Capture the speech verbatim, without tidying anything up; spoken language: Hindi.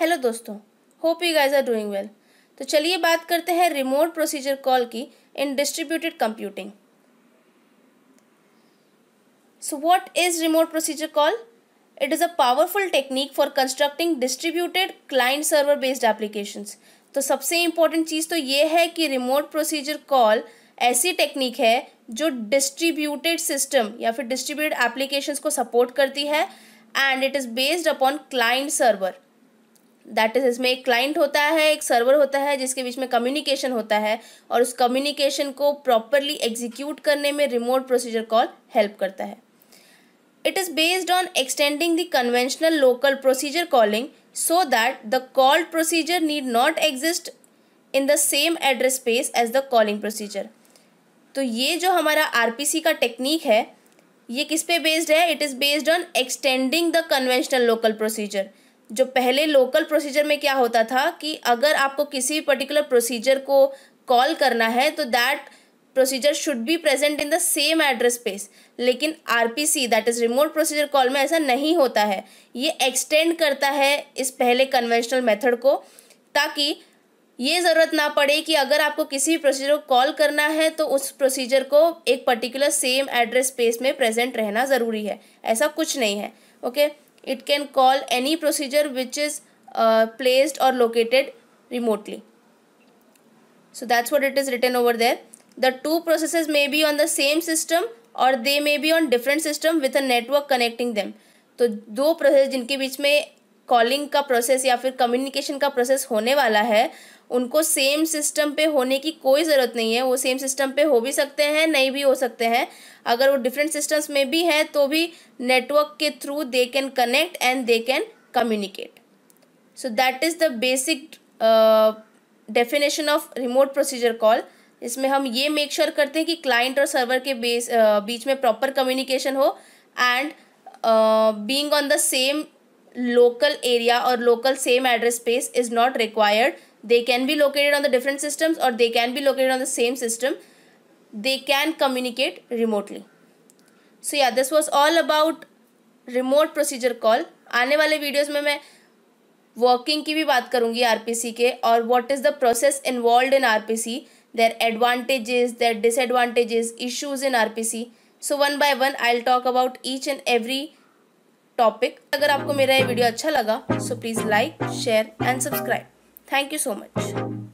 हेलो दोस्तों, hope you guys are doing well. तो चलिए बात करते हैं रिमोट प्रोसीजर कॉल की in distributed computing. So what is remote procedure call? It is a powerful technique for constructing distributed client server based applications. तो सबसे इम्पोर्टेंट चीज़ तो ये है कि रिमोट प्रोसीजर कॉल ऐसी टेक्निक है जो डिस्ट्रीब्यूटेड सिस्टम या फिर डिस्ट्रीब्यूटेड एप्लीकेशंस को सपोर्ट करती है and it is based upon client server. That is, इसमें एक क्लाइंट होता है, एक सर्वर होता है, जिसके बीच में कम्युनिकेशन होता है और उस कम्युनिकेशन को प्रॉपरली एग्जीक्यूट करने में रिमोट प्रोसीजर कॉल हेल्प करता है। It is based on extending the conventional local procedure calling so that the called procedure need not exist in the same address space as the calling procedure. तो ये जो हमारा आर पी सी का टेक्निक है, ये किस पे बेस्ड है? It is based on extending the conventional local procedure. जो पहले लोकल प्रोसीजर में क्या होता था कि अगर आपको किसी पर्टिकुलर प्रोसीजर को कॉल करना है तो that procedure should be present in the same address space, लेकिन RPC that is remote procedure call में ऐसा नहीं होता है। ये एक्सटेंड करता है इस पहले कन्वेंशनल मेथड को, ताकि ये ज़रूरत ना पड़े कि अगर आपको किसी प्रोसीजर को कॉल करना है तो उस प्रोसीजर को एक पर्टिकुलर सेम एड्रेस स्पेस में प्रेजेंट रहना ज़रूरी है। ऐसा कुछ नहीं है, okay okay? It can call any procedure which is uh, placed or located remotely. So that's what it is written over there. The two processes may be on the same system or they may be on different system with a network connecting them. तो दो प्रोसेस जिनके बीच में कॉलिंग का प्रोसेस या फिर कम्युनिकेशन का प्रोसेस होने वाला है, उनको सेम सिस्टम पे होने की कोई ज़रूरत नहीं है। वो सेम सिस्टम पे हो भी सकते हैं, नहीं भी हो सकते हैं। अगर वो डिफरेंट सिस्टम्स में भी हैं तो भी नेटवर्क के through they can connect and they can communicate. So that is the basic definition of remote procedure call. इसमें हम ये मेक श्योर sure करते हैं कि क्लाइंट और सर्वर के बेस uh, बीच में प्रॉपर कम्युनिकेशन हो and being on the same local area or local same address space is not required. They can be located on the different systems or they can be located on the same system. They can communicate remotely. So yeah, this was all about remote procedure call. आने वाले videos में मैं working की भी बात करूँगी R P C के, और what is the process involved in R P C, their advantages, their disadvantages, issues in R P C. So one by one I'll talk about each and every topic. अगर आपको मेरा ये वीडियो अच्छा लगा so please like, share and subscribe. Thank you so much.